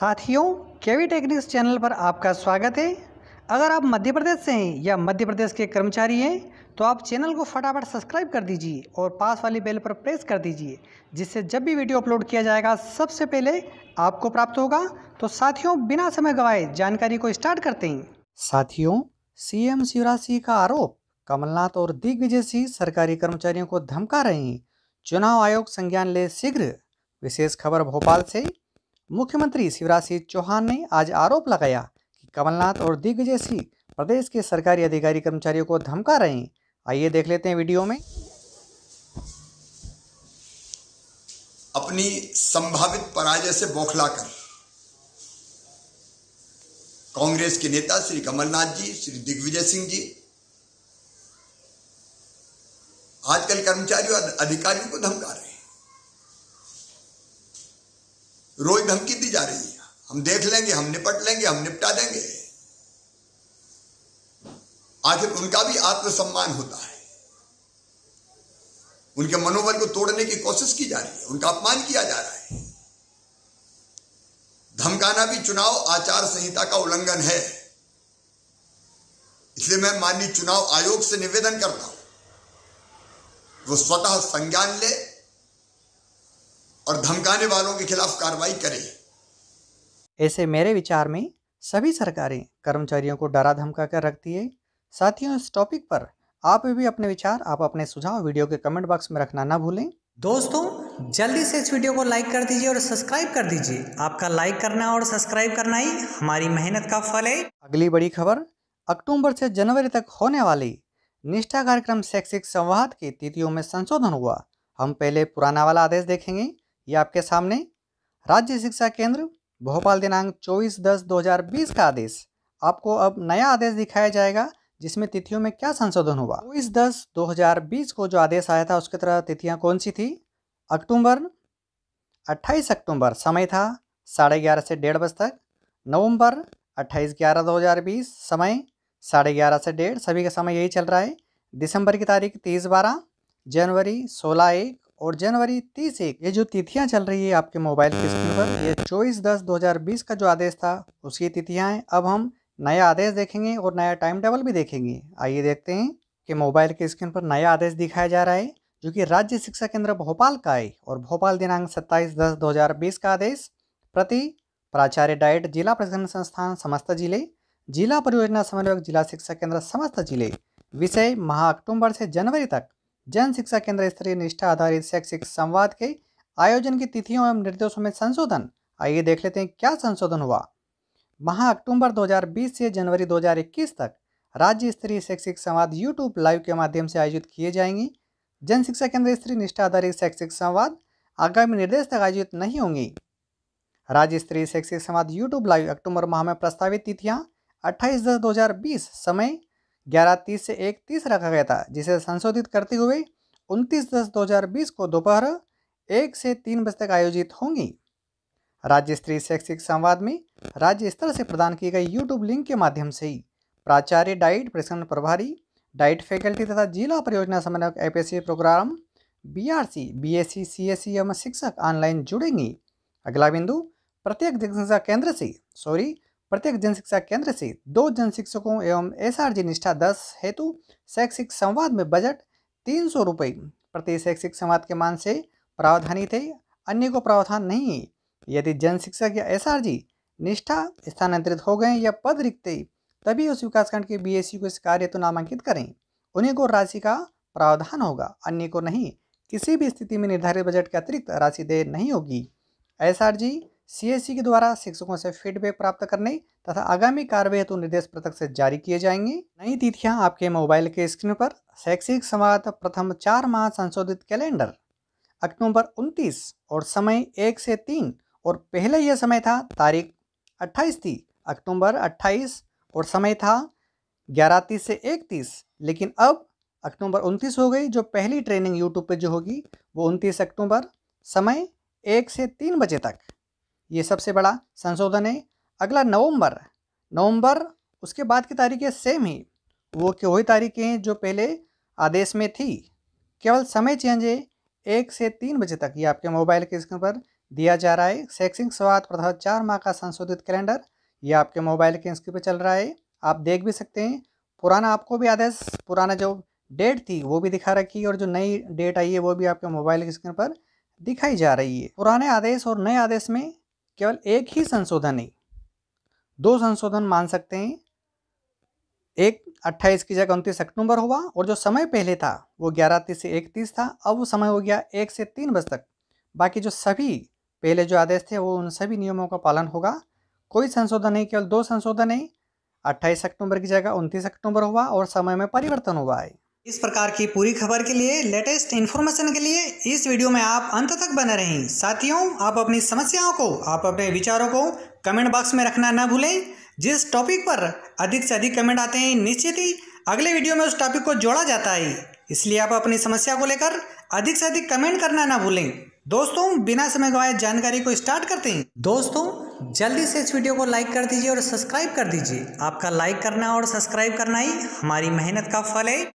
साथियों, केवी techniques channel पर आपका स्वागत है। अगर आप मध्य प्रदेश से हैं या मध्य प्रदेश के कर्मचारी हैं तो आप चैनल को फटाफट सब्सक्राइब कर दीजिए और पास वाली बेल पर प्रेस कर दीजिए, जिससे जब भी वीडियो अपलोड किया जाएगा सबसे पहले आपको प्राप्त होगा। तो साथियों, बिना समय गंवाए जानकारी को स्टार्ट करते हैं। साथियों, सीएम शिवराज सिंह का आरोप, कमलनाथ और दिग्विजय सिंह सरकारी कर्मचारियों को धमका रहे हैं, चुनाव आयोग संज्ञान ले शीघ्र। विशेष खबर भोपाल से। मुख्यमंत्री शिवराज सिंह चौहान ने आज आरोप लगाया कि कमलनाथ और दिग्विजय सिंह प्रदेश के सरकारी अधिकारी कर्मचारियों को धमका रहे हैं। आइए देख लेते हैं वीडियो में। अपनी संभावित पराजय से बौखलाकर कांग्रेस के नेता श्री कमलनाथ जी, श्री दिग्विजय सिंह जी आजकल कर्मचारियों और अधिकारियों को धमका रहे हैं। रोज धमकी दी जा रही है, हम देख लेंगे, हम निपट लेंगे, हम निपटा देंगे। आखिर उनका भी आत्मसम्मान होता है। उनके मनोबल को तोड़ने की कोशिश की जा रही है, उनका अपमान किया जा रहा है। धमकाना भी चुनाव आचार संहिता का उल्लंघन है। इसलिए मैं माननीय चुनाव आयोग से निवेदन करता हूं, वो स्वतः संज्ञान ले और धमकाने वालों के खिलाफ कार्रवाई करें। ऐसे मेरे विचार में सभी सरकारें कर्मचारियों को डरा धमका कर रखती है। साथियों, इस टॉपिक पर आप भी अपने विचार, आप अपने सुझाव वीडियो के कमेंट बॉक्स में रखना ना भूलें। दोस्तों, जल्दी से इस वीडियो को लाइक कर दीजिए और सब्सक्राइब कर दीजिए। आपका लाइक करना और सब्सक्राइब करना ही हमारी मेहनत का फल है। अगली बड़ी खबर, अक्टूबर से जनवरी तक होने वाली निष्ठा कार्यक्रम शैक्षिक संवाद की तिथियों में संशोधन हुआ। हम पहले पुराना वाला आदेश देखेंगे। ये आपके सामने राज्य शिक्षा केंद्र भोपाल दिनांक 24/10/2020 का आदेश। आपको अब नया आदेश दिखाया जाएगा जिसमें तिथियों में क्या संशोधन हुआ। 24/10/2020 को जो आदेश आया था उसके तरह तिथियां कौन सी थी? अक्टूबर 28 अक्टूबर समय था 11:30 से 1:30 बजे तक। नवंबर 28/11/2020 समय 11:30 से 1:30, सभी का समय यही चल रहा है। दिसंबर की तारीख 30/12, जनवरी 16/1 और जनवरी 30/1। ये जो तिथियां चल रही है आपके मोबाइल की स्क्रीन पर, ये 24/10/2020 का जो आदेश था उसकी तिथियां हैं। अब हम नया आदेश देखेंगे और नया टाइम टेबल भी देखेंगे। आइए देखते हैं कि मोबाइल की स्क्रीन पर नया आदेश दिखाया जा रहा है जो कि राज्य शिक्षा केंद्र भोपाल का है और भोपाल दिनांक 27/10/2020 का आदेश। प्रति प्राचार्य डाइट जिला प्रशिक्षण संस्थान समस्त जिले, जिला परियोजना समन्वयक जिला शिक्षा केंद्र समस्त जिले। विषय माह अक्टूबर से जनवरी तक जन शिक्षा केंद्र स्तरीय निष्ठा आधारित शैक्षिक संवाद के आयोजन की तिथियों एवं निर्देशों में संशोधन। आइए देख लेते हैं क्या संशोधन हुआ। माह अक्टूबर 2020 से जनवरी 2021 तक राज्य स्तरीय शैक्षिक संवाद YouTube लाइव के माध्यम से आयोजित किए जाएंगे। जन शिक्षा केंद्र स्तरीय निष्ठा आधारित शैक्षिक संवाद आगामी निर्देश तक आयोजित नहीं होंगे। राज्य स्तरीय शैक्षिक संवाद YouTube लाइव अक्टूबर माह में प्रस्तावित तिथियाँ 28/10/2020 समय 11:30 से 1:30 रखा गया था, जिसे संशोधित करते हुए 29/10/2020 को दोपहर 1 से 3 बजे तक आयोजित होंगी। राज्य स्तरीय शैक्षिक संवाद में राज्य स्तर से प्रदान की गई YouTube लिंक के माध्यम से ही प्राचार्य डाइट, प्रशिक्षण प्रभारी डाइट फैकल्टी तथा जिला परियोजना समन्वयक APS program BRC, BSC, CSC एवं शिक्षक ऑनलाइन जुड़ेंगे। अगला बिंदु, प्रत्येक जन शिक्षा केंद्र से 2 जन शिक्षकों एवं एसआरजी निष्ठा 10 हेतु शैक्षिक संवाद में बजट 300 रुपये प्रति शैक्षिक संवाद के मान से प्रावधानी थे, अन्य को प्रावधान नहीं है। यदि जन शिक्षक या एसआरजी निष्ठा स्थानांतरित हो गए या पद रिक्त तभी उस विकासखंड के बीएससी को इस कार्य हेतु नामांकित करें, उन्हीं को राशि का प्रावधान होगा, अन्य को नहीं। किसी भी स्थिति में निर्धारित बजट के अतिरिक्त राशि देय नहीं होगी। एसआरजी सीएससी के द्वारा शिक्षकों से फीडबैक प्राप्त करने तथा आगामी कार्रवाई हेतु निर्देश प्रत्यक्ष से जारी किए जाएंगे। नई तिथियां आपके मोबाइल के स्क्रीन पर। शैक्षिक संवाद प्रथम 4 माह संशोधित कैलेंडर अक्टूबर 29 और समय 1 से 3, और पहले यह समय था तारीख 28 थी, अक्टूबर 28 और समय था 11:30 से 1:30, लेकिन अब अक्टूबर 29 हो गई। जो पहली ट्रेनिंग यूट्यूब पर जो होगी वो 29 अक्टूबर समय 1 से 3 बजे तक। ये सबसे बड़ा संशोधन है। अगला नवंबर उसके बाद की तारीखें सेम ही, वो कि वही तारीखें हैं जो पहले आदेश में थी, केवल समय चेंज है 1 से 3 बजे तक। ये आपके मोबाइल के स्क्रीन पर दिया जा रहा है। शैक्षिक स्वाद प्रथा 4 माह का संशोधित कैलेंडर, ये आपके मोबाइल के स्क्रीन पर चल रहा है, आप देख भी सकते हैं। पुराना आपको भी आदेश, पुराना जो डेट थी वो भी दिखा रखी है और जो नई डेट आई है वो भी आपके मोबाइल की स्क्रीन पर दिखाई जा रही है। पुराने आदेश और नए आदेश में केवल एक ही संशोधन है, 2 संशोधन मान सकते हैं। एक 28 की जगह 29 अक्टूबर हुआ और जो समय पहले था वो 11:30 से 1:30 था, अब वो समय हो गया 1 से 3 बज तक। बाकी जो सभी पहले जो आदेश थे वो उन सभी नियमों का पालन होगा, कोई संशोधन नहीं, केवल 2 संशोधन है। 28 अक्टूबर की जगह 29 अक्टूबर हुआ और समय में परिवर्तन हुआ है। इस प्रकार की पूरी खबर के लिए, लेटेस्ट इन्फॉर्मेशन के लिए इस वीडियो में आप अंत तक बने रहें। साथियों, आप अपनी समस्याओं को, आप अपने विचारों को कमेंट बॉक्स में रखना ना भूलें। जिस टॉपिक पर अधिक से अधिक कमेंट आते हैं, निश्चित ही अगले वीडियो में उस टॉपिक को जोड़ा जाता है, इसलिए आप अपनी समस्या को लेकर अधिक से अधिक कमेंट करना ना भूलें। दोस्तों, बिना समय गवाए जानकारी को स्टार्ट करते हैं। दोस्तों, जल्दी से इस वीडियो को लाइक कर दीजिए और सब्सक्राइब कर दीजिए। आपका लाइक करना और सब्सक्राइब करना ही हमारी मेहनत का फल है।